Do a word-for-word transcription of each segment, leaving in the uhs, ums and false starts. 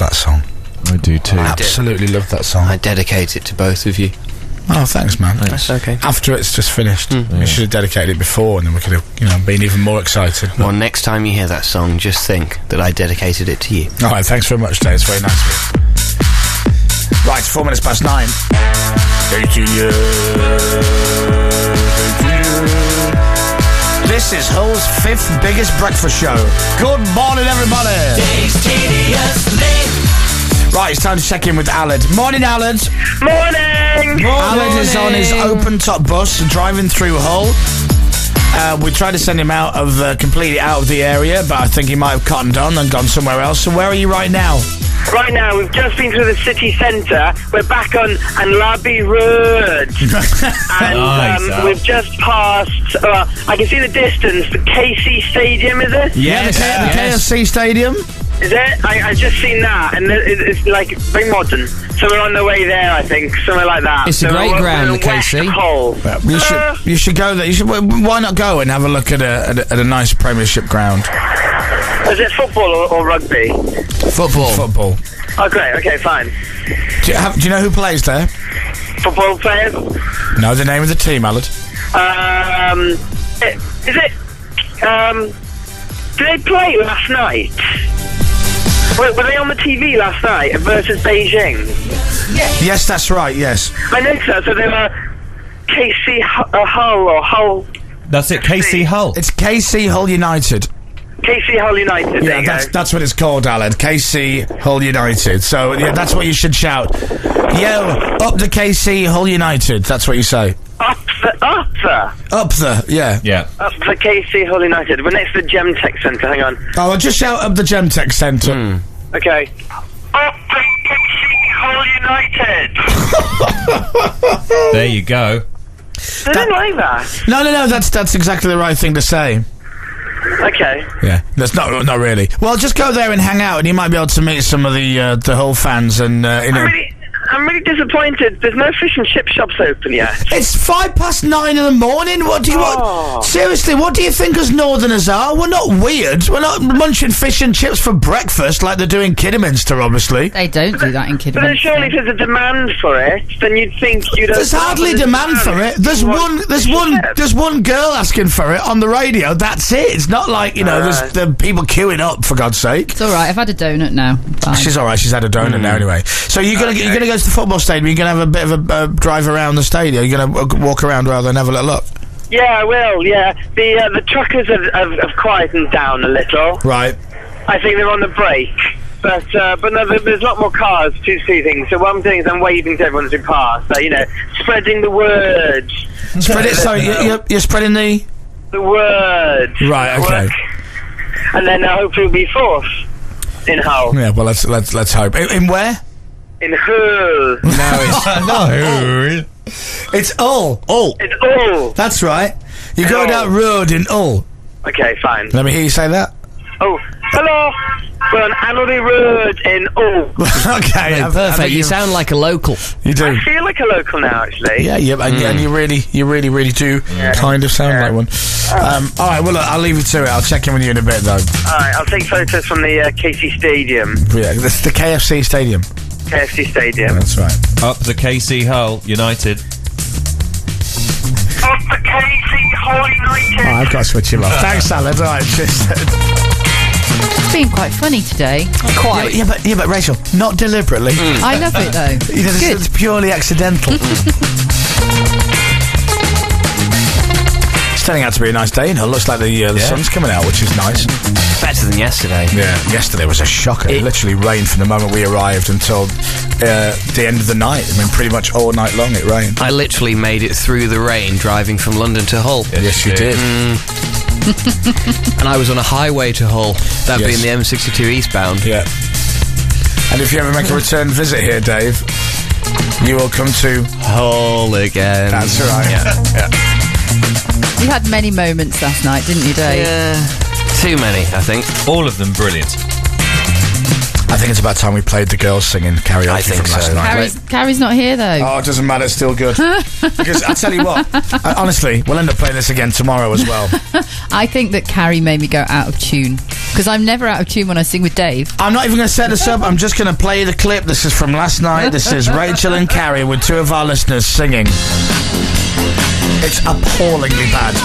that song. I do too. I absolutely love that song. I dedicate it to both of you. Oh, thanks, man. Thanks. That's okay. After it's just finished, mm. yeah. we should have dedicated it before, and then we could have, you know, been even more excited. Well, next time you hear that song, just think that I dedicated it to you. All right, thanks very much, Dave. It's very nice of you. Right, four minutes past nine. This is Hull's fifth biggest breakfast show. Good morning, everybody. Right, it's time to check in with Aled. Morning, Aled. Morning. Morning. Aled is on his open-top bus, driving through Hull. Uh, we tried to send him out of, uh, completely out of the area, but I think he might have cottoned on and gone somewhere else. So where are you right now? Right now, we've just been through the city centre. We're back on Anlabi Road. And um, oh, we've just passed, uh, I can see the distance, the K C Stadium, is it? Yeah, the, K yeah. the K F C Stadium. Is it? I, I just seen that, and it, it's like very modern. So we're on the way there, I think, somewhere like that. It's so a great we're, ground, we're the K C. Well, you, uh, should, you should go there. You should. Why not go and have a look at a, at a, at a nice Premiership ground? Is it football or, or rugby? Football. Football. Oh, great. Okay, fine. Do you, have, do you know who plays there? Football players? No, the name of the team, Aled. Um, it, is it... Um, did they play last night? Were, were they on the T V last night versus Beijing? Yes. Yes, that's right, yes. I know so. So they were K C Hull or Hull... That's it, K C Hull. It's K C Hull United. K C Hull United. Yeah, that's go. that's what it's called, Aled. K C Hull United. So yeah, that's what you should shout. Yo, up the K C Hull United. That's what you say. Up the, up the, up the. Yeah, yeah. Up the K C Hull United. We're next to the Gem Tech Centre. Hang on. Oh, I'll just shout up the Gem Tech Centre. Mm. Okay. Up the K C Hull United. There you go. They don't like that. No, no, no. That's that's exactly the right thing to say. Okay. Yeah, that's not not really. Well, just go there and hang out, and you might be able to meet some of the uh, the Hull fans. And uh, you know, I'm really, I'm really disappointed. There's no fish and chip shops open yet. It's five past nine in the morning. What do you oh. want? Seriously, what do you think us Northerners are? We're not weird. We're not munching fish and chips for breakfast like they're doing Kidderminster. Obviously, they don't do that in Kidderminster. But then surely, if there's a demand for it, then you'd think you don't. There's hardly demand for it. There's one. There's one. There's one girl asking for it on the radio. That's it. It's not like, you know, there's the people queuing up, for God's sake. It's all right. I've had a donut now. Bye. She's all right. She's had a donut mm. now anyway. So you're gonna okay. you're gonna go to the football stadium. You're gonna have a bit of a uh, drive around the stadium. You're gonna uh, walk around rather than have a little look. Yeah, I will. Yeah, the uh, the truckers have, have, have quietened down a little. Right. I think they're on the break. But uh, but no, there's a lot more cars, two seating. So what I'm doing is I'm waving to everyone who passed. So, you know, spreading the word. Spread it. Sorry, you're, you're spreading the the word. Right. Okay. Work. And then uh, hopefully we'll be fourth in Hull. Yeah. Well, let's let's let's hope. In, in where? In Hull. No, it's no. It's Hull. Hull. It's Hull. That's right. You go down road in Hull. Okay, fine. Let me hear you say that. Oh, hello. We're on Annery Road in Hull. Okay, yeah, perfect. You, you sound like a local. You do. I feel like a local now, actually. Yeah, yeah, and, mm. and you really, you really, really do yeah. kind of sound yeah. like one. Oh. Um, all right, well, look, I'll leave you to it. I'll check in with you in a bit, though. All right, I'll take photos from the uh, K C Stadium. Yeah, that's the K F C Stadium. K F C Stadium. That's right. Up the K C Hull United. Up the K C Hull United. Oh, I've got to switch him off. Thanks, Aled. All right, it's been quite funny today. Quite. Yeah, but yeah, but Rachel, not deliberately. Mm. I love it though. You know, it's, it's purely accidental. It's turning out to be a nice day, and it looks like the, uh, the yeah. sun's coming out, which is nice. Better than yesterday. Yeah, yesterday was a shocker. It literally rained from the moment we arrived until uh, the end of the night. I mean, pretty much all night long it rained. I literally made it through the rain driving from London to Hull. Yes, yes you did. did. Mm. And I was on a highway to Hull, that yes. being the M sixty-two eastbound. Yeah. And if you ever make a return visit here, Dave, you will come to Hull again. That's right. Yeah. yeah. You had many moments last night, didn't you, Dave? Yeah. Too many, I think. All of them brilliant. I think it's about time we played the girls singing karaoke I think from so. last night. Carrie's, Carrie's not here, though. Oh, it doesn't matter. It's still good. Because I'll tell you what, I, honestly, we'll end up playing this again tomorrow as well. I think that Carrie made me go out of tune. Because I'm never out of tune when I sing with Dave. I'm not even going to set this up. I'm just going to play the clip. This is from last night. This is Rachel and Carrie with two of our listeners singing. It's appallingly bad.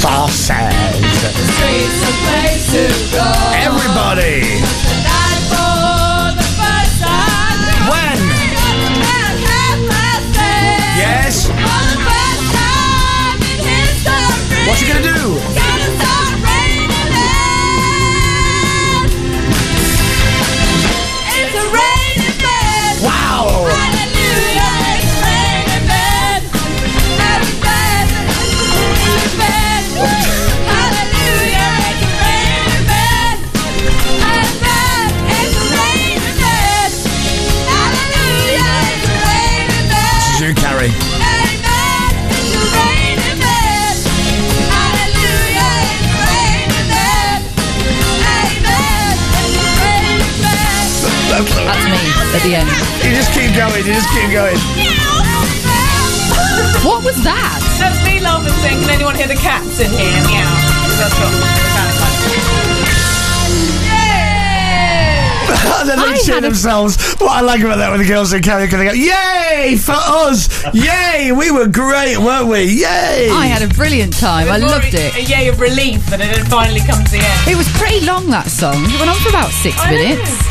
Sauces. Everybody. What's he gonna do? It's gonna start raining. It's a raining man. Wow. Hallelujah, it's raining man. Happy birthday, hallelujah, it's a raining man. It's a raining man. Hallelujah, it's a raining man. This is you, Carrie. That's me at the end. You just keep going, you just keep going. What was that? That's me laughing saying, can anyone hear the cats in here? Meow. That's what it sounded like. Yay! And then they cheer themselves. What I like about that when the girls are karaoke, they go, yay for us! Yay! We were great, weren't we? Yay! I had a brilliant time. I loved it. A yay of relief that it had finally come to the end. It was pretty long, that song. It went on for about six I minutes. Know.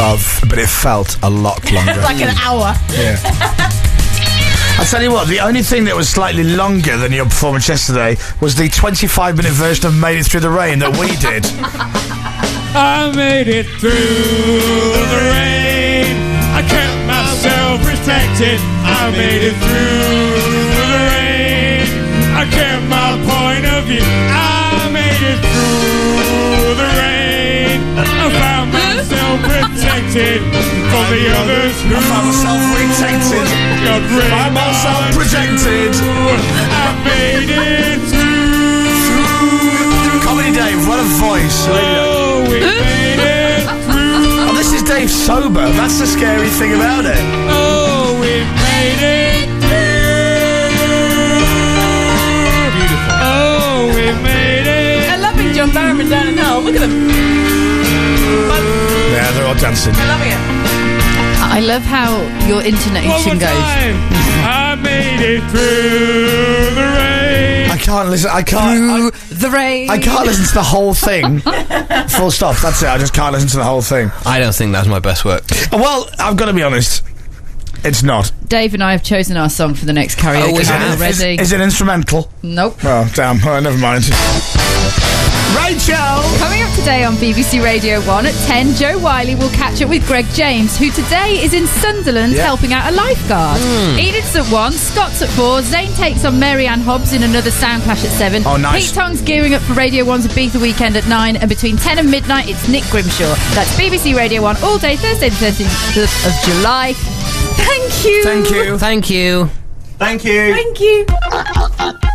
Of, but it felt a lot longer. Like an hour. Yeah. I'll tell you what, the only thing that was slightly longer than your performance yesterday was the twenty-five minute version of Made It Through the Rain that we did. I made it through the rain. I kept myself protected. I made it through the rain. I kept my point of view. I made it through the rain. I found myself protected from the others who I found myself protected. I found myself protected. I made it through. Comedy Dave, what a voice! Oh, we made it through. Oh, this is Dave sober. That's the scary thing about it. Oh, we made it through. Beautiful. Oh, we made it. I love being John Barrowman down in Hull. Look at them. Yeah, they're all dancing. I love it. I love how your intonation goes. I made it through the rain. I can't listen. I can't. Through I, the rain. I can't listen to the whole thing. Full stop. That's it. I just can't listen to the whole thing. I don't think that's my best work. Well, I've got to be honest. It's not. Dave and I have chosen our song for the next karaoke. Oh, is, it, already. Is, is it instrumental? Nope. Oh, damn. Oh, never mind. Rachel! Coming up today on B B C Radio one at ten, Jo Whiley will catch up with Greg James, who today is in Sunderland yeah. helping out a lifeguard. Mm. Edith's at one, Scott's at four, Zane takes on Marianne Hobbs in another sound clash at seven. Oh, nice. Pete Tong's gearing up for Radio one's Ibiza weekend at nine, and between ten and midnight, it's Nick Grimshaw. That's B B C Radio one all day, Thursday the thirteenth of July. Thank you! Thank you. Thank you. Thank you. Thank you.